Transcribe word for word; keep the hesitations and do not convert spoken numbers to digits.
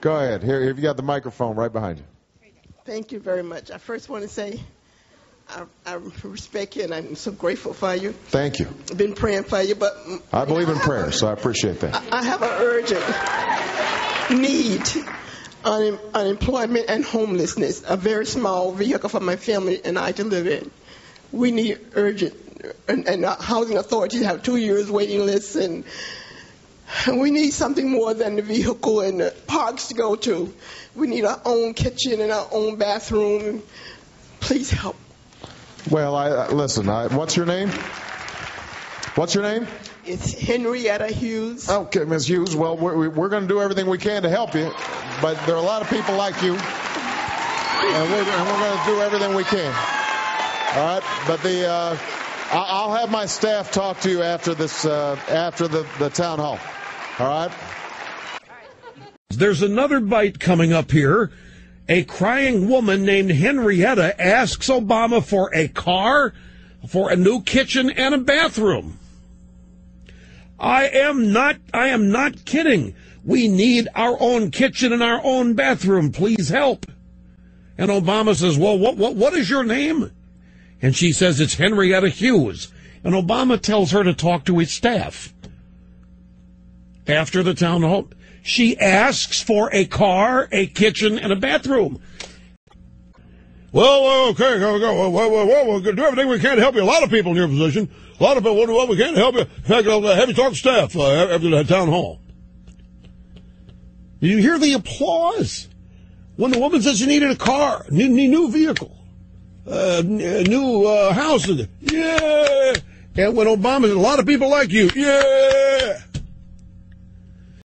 Go ahead. Here, if you got the microphone right behind you. Thank you very much. I first want to say I, I respect you, and I'm so grateful for you. Thank you. I've been praying for you. But I believe in prayer, so I appreciate that. I have an urgent need. Un- unemployment and homelessness, a very small vehicle for my family and I to live in. We need urgent, and, and our housing authorities have two years waiting lists, and we need something more than the vehicle and the parks to go to. We need our own kitchen and our own bathroom. Please help. Well, I, I listen, I, what's your name? What's your name? It's Henrietta Hughes. Okay, Miz Hughes. Well, we're, we're going to do everything we can to help you, but there are a lot of people like you, and we're, and we're going to do everything we can. All right, but the uh, I'll have my staff talk to you after this, uh, after the, the town hall. All right. There's another bite coming up here. A crying woman named Henrietta asks Obama for a car, for a new kitchen and a bathroom. I am not, I am not kidding. We need our own kitchen and our own bathroom. Please help. And Obama says, well, what, what, what is your name? And she says, it's Henrietta Hughes. And Obama tells her to talk to his staff. After the town hall, she asks for a car, a kitchen, and a bathroom. Well, okay, go, go. We'll do everything we can to help you. A lot of people in your position. A lot of people wonder what we can to help you. In fact, I'll have you talk to staff uh, after the town hall. You hear the applause when the woman says you needed a car, new, new vehicle, uh, new uh, house. Yeah. And when Obama says, a lot of people like you. Yeah.